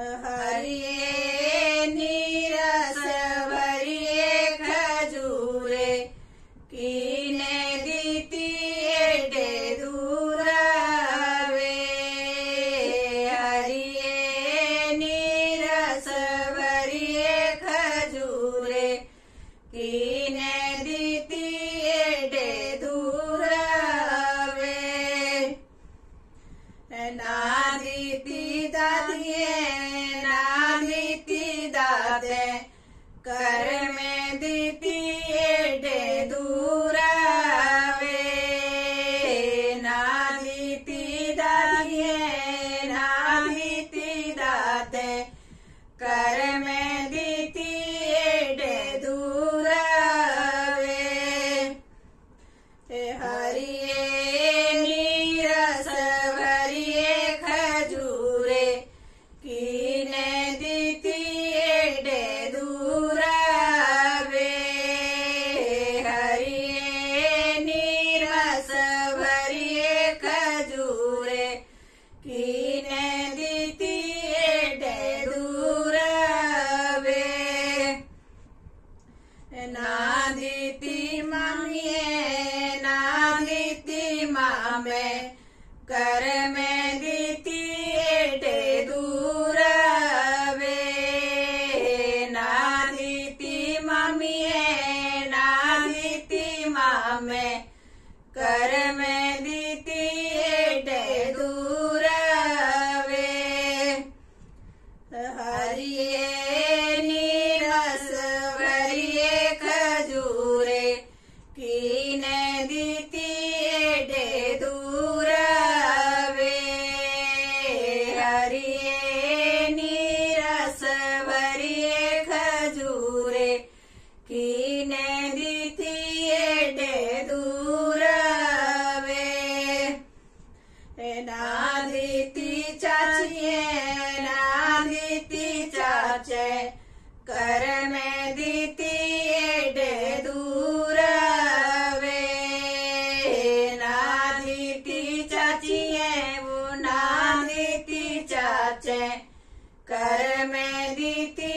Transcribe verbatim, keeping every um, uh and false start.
हरिये नीरस भरिये खजूरे कीने दीतिये डे दूरवे। हरिये नीरस भरिये खजूरे कीने दीतिये डे दूरवे। ना दीती दादिये कर में दीती एडे दूरावे। ना दीती दादिये ना दीती दाते कर में दीती एडे दूरावे। हरिये नीरस भरिये खजूरे कीने दीती एडे नादीती मम्मीए नादीती मामे कर में दीती एडे दूरवे। नादीती मम्मीए नादीती मामे कर में दीती एडे दूरवे। हरिये नीरस भरिये खजूरे कीने दीती एडे दूरवे। हरिये नीरस भरिये खजूरे कीने दीती एडे दूरवे। ना दीती चाचिये ना दीती चाचे कर में दीती एडे दूरवे। ना दीती चाचिये वो ना दीती चाचे कर में दीती